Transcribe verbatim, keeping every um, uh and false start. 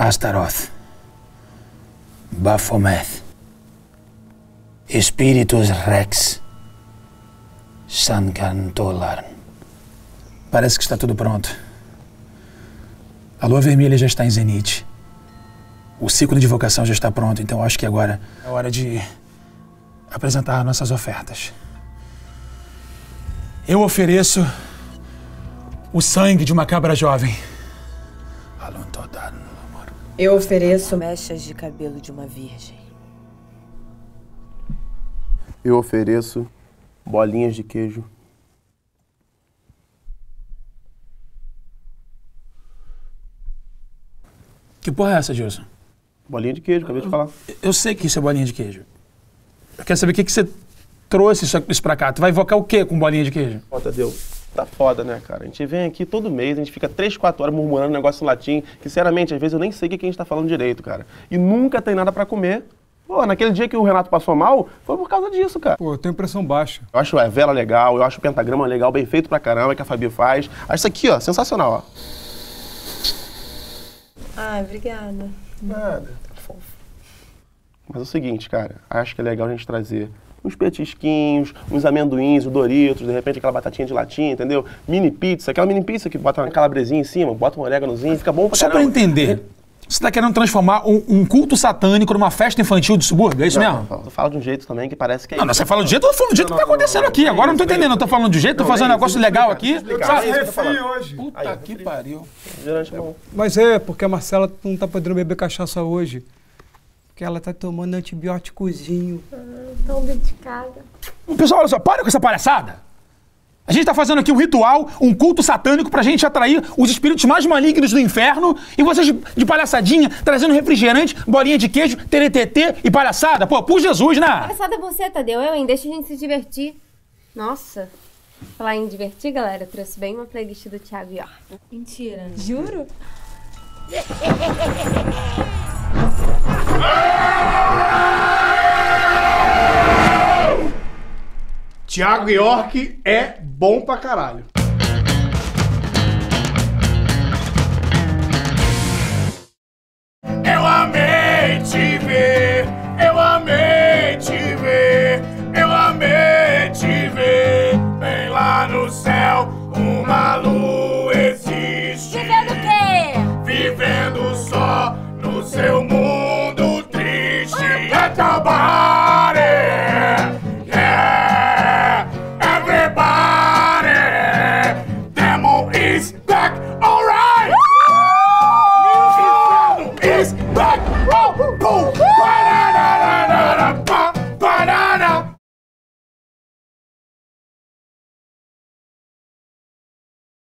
Astaroth, Baphomet, Espíritus Rex, Sankantolar. Parece que está tudo pronto. A lua vermelha já está em zenite. O ciclo de vocação já está pronto, então acho que agora é hora de apresentar nossas ofertas. Eu ofereço o sangue de uma cabra jovem. Eu ofereço mechas de cabelo de uma virgem. Eu ofereço bolinhas de queijo. Que porra é essa, Gilson? Bolinha de queijo, acabei de falar. Eu sei que isso é bolinha de queijo. Eu quero saber o que, que você trouxe isso, isso pra cá. Tu vai invocar o quê com bolinha de queijo? Foda, deu. Tá foda, né, cara? A gente vem aqui todo mês, a gente fica três, quatro horas murmurando um negócio em latim, que, sinceramente, às vezes eu nem sei o que a gente tá falando direito, cara. E nunca tem nada pra comer. Pô, naquele dia que o Renato passou mal, foi por causa disso, cara. Pô, eu tenho pressão baixa. Eu acho a vela legal, eu acho o pentagrama legal, bem feito pra caramba, que a Fabi faz. Acho isso aqui, ó, sensacional, ó. Ah, obrigada. Nada. Tá fofo. Mas é o seguinte, cara, acho que é legal a gente trazer uns petisquinhos, uns amendoins, o Doritos, de repente aquela batatinha de latinha, entendeu? Mini pizza, aquela mini pizza que bota uma calabresinha em cima, bota um oréganozinho, fica bom pra caramba. Só pra entender, você tá querendo transformar um, um culto satânico numa festa infantil de subúrbio, é isso não, mesmo? Não, eu falo de um jeito também que parece que é não, isso. Não, você fala de jeito, eu tô falando do jeito não, que tá acontecendo não, não, não, não, aqui. Agora não, não tô entendendo, eu tô falando de jeito, não, tô fazendo um negócio legal aqui. Sabe, hoje. Puta que pariu. Mas é, porque a Marcela não tá podendo beber cachaça hoje. Que ela tá tomando antibióticozinho. Ah, tão dedicada. Pessoal, olha só, para com essa palhaçada. A gente tá fazendo aqui um ritual, um culto satânico pra gente atrair os espíritos mais malignos do inferno e vocês de, de palhaçadinha, trazendo refrigerante, bolinha de queijo, teretetê e palhaçada. Pô, por Jesus, né? Palhaçada é você, Tadeu, hein? Deixa a gente se divertir. Nossa. Falar em divertir, galera, eu trouxe bem uma playlist do Tiago Iorc. Mentira. Juro? Tiago Iorc é bom pra caralho. Eu amei te ver, eu amei te ver, eu amei te ver. Bem lá no céu, uma lua existe. Vivendo o quê? Vivendo só no seu mundo. Everybody, yeah, everybody, demo is back, alright! Music is